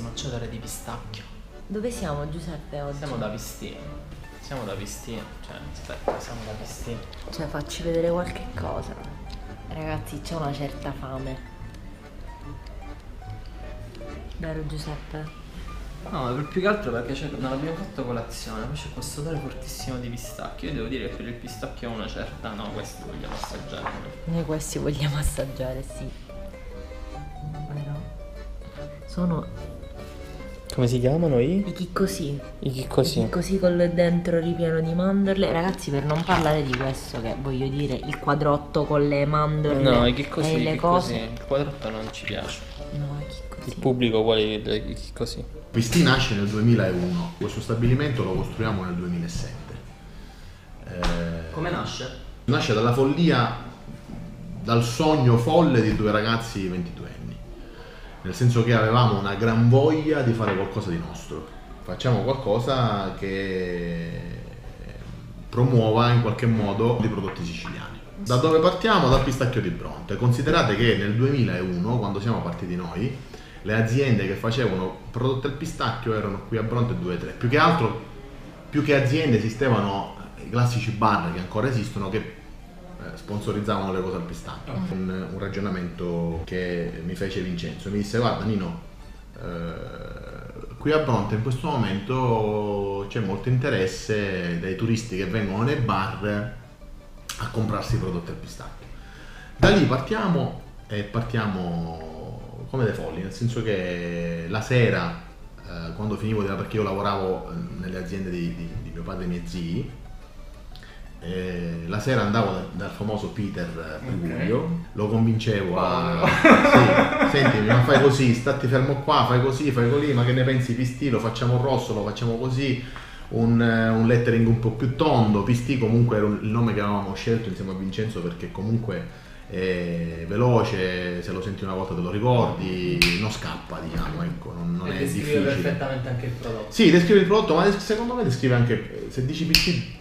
buonissimo acciatore di pistacchio. Dove siamo, Giuseppe, oggi? Siamo da Pistì, cioè aspetta, siamo da Pistì. Cioè facci vedere qualche cosa. Ragazzi, c'ho una certa fame. Vero Giuseppe? No, per più che altro perché non abbiamo fatto colazione, poi c'è questo odore fortissimo di pistacchio. Io devo dire che per il pistacchio ho una certa. No, questi vogliamo assaggiare. Noi questi vogliamo assaggiare, sì. Vero? Sono... Come si chiamano i? I chiccosì. I chiccosì. I chiccosì col dentro ripieno di mandorle. Ragazzi, per non parlare di questo, che voglio dire, il quadrotto con le mandorle. No, i chiccosì. E le cose. Il quadrotto non ci piace. No, i chiccosì. Il pubblico vuole i chiccosì. Pistì nasce nel 2001. Questo stabilimento lo costruiamo nel 2007. Come nasce? Nasce dalla follia, dal sogno folle di due ragazzi 22 anni. Nel senso che avevamo una gran voglia di fare qualcosa di nostro. Facciamo qualcosa che promuova in qualche modo i prodotti siciliani. Da dove partiamo? Dal pistacchio di Bronte. Considerate che nel 2001, quando siamo partiti noi, le aziende che facevano prodotti al pistacchio erano qui a Bronte 2-3. Più che altro, più che aziende, esistevano i classici bar che ancora esistono, che sponsorizzavano le cose al pistacchio. Un ragionamento che mi fece Vincenzo, mi disse: guarda Nino, qui a Bronte in questo momento c'è molto interesse dai turisti che vengono nei bar a comprarsi i prodotti al pistacchio. Da lì partiamo, e partiamo come dei folli, nel senso che la sera, quando finivo, perché io lavoravo nelle aziende di mio padre e miei zii, la sera andavo dal famoso Peter Priguglio, okay. Lo convincevo a... Sì, sentimi, ma fai così, stati fermo qua, fai così, fai così, ma che ne pensi Pistì, lo facciamo rosso, lo facciamo così, un lettering un po' più tondo. Pistì comunque era il nome che avevamo scelto insieme a Vincenzo, perché comunque è veloce, se lo senti una volta te lo ricordi, non scappa, diciamo, ecco, non è difficile. E descrive perfettamente anche il prodotto. Sì, descrive il prodotto, ma secondo me descrive anche, se dici Pistì,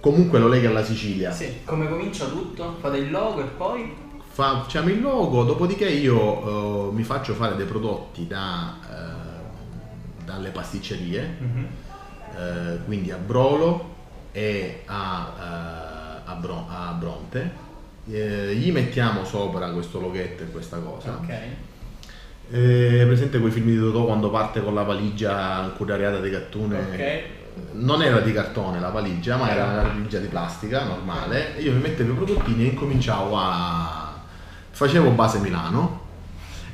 comunque lo leghi alla Sicilia. Sì, come comincia tutto? Fate il logo e poi? Facciamo il logo, dopodiché io mi faccio fare dei prodotti dalle pasticcerie, quindi a Brolo e a Bronte. Gli mettiamo sopra questo loghetto e questa cosa. Ok. Presente quei film di Totò quando parte con la valigia ancuriariata di gattone? Ok. Non era di cartone la valigia, ma era una valigia di plastica normale. Io mi mettevo i prodottini e cominciavo facevo base Milano,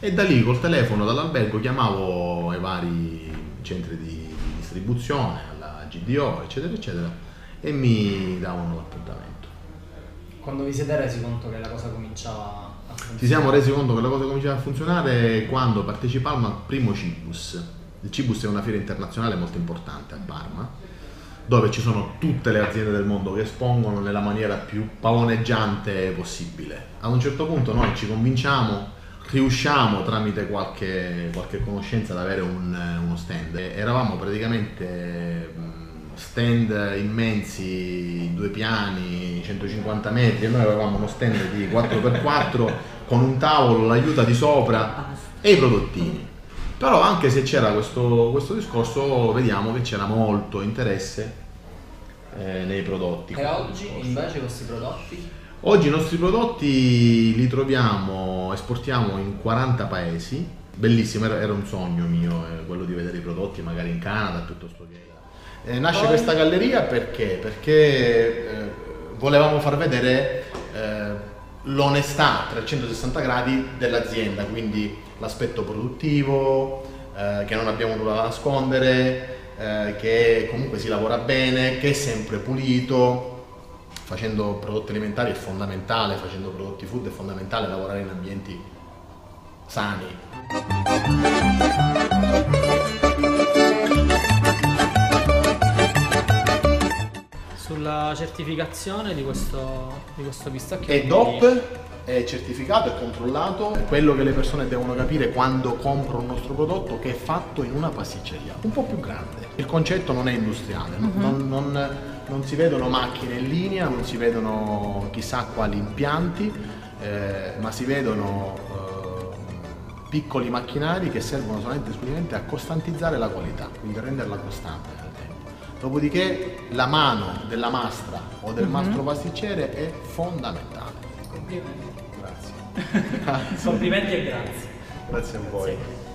e da lì col telefono dall'albergo chiamavo i vari centri di distribuzione, alla GDO, eccetera eccetera, e mi davano l'appuntamento. Quando vi siete resi conto che la cosa cominciava a funzionare? Ci siamo resi conto che la cosa cominciava a funzionare quando partecipavamo al primo Cibus. Il Cibus è una fiera internazionale molto importante a Parma, dove ci sono tutte le aziende del mondo che espongono nella maniera più pavoneggiante possibile. A un certo punto noi ci convinciamo, riusciamo tramite qualche conoscenza ad avere uno stand. Eravamo praticamente stand immensi, 2 piani, 150 metri, e noi avevamo uno stand di 4x4 con un tavolo, l'aiuta di sopra e i prodottini. Però anche se c'era questo discorso, vediamo che c'era molto interesse nei prodotti. E oggi invece questi prodotti? Oggi i nostri prodotti li troviamo, esportiamo in 40 paesi. Bellissimo, era un sogno mio quello di vedere i prodotti magari in Canada piuttosto che... nasce questa galleria perché volevamo far vedere l'onestà a 360 gradi dell'azienda, quindi l'aspetto produttivo, che non abbiamo nulla da nascondere, che comunque si lavora bene, che è sempre pulito. Facendo prodotti alimentari è fondamentale, facendo prodotti food è fondamentale lavorare in ambienti sani. Sulla certificazione di questo pistacchio è DOP, è certificato, è controllato. Quello che le persone devono capire quando comprano un nostro prodotto, che è fatto in una pasticceria un po' più grande. Il concetto non è industriale, non si vedono macchine in linea, non si vedono chissà quali impianti, ma si vedono piccoli macchinari che servono solamente e esclusivamente a costantizzare la qualità, quindi a renderla costante nel tempo. Dopodiché la mano della mastra o del mastro pasticcere è fondamentale. Complimenti. Grazie. Complimenti e grazie. Grazie a voi. Sì.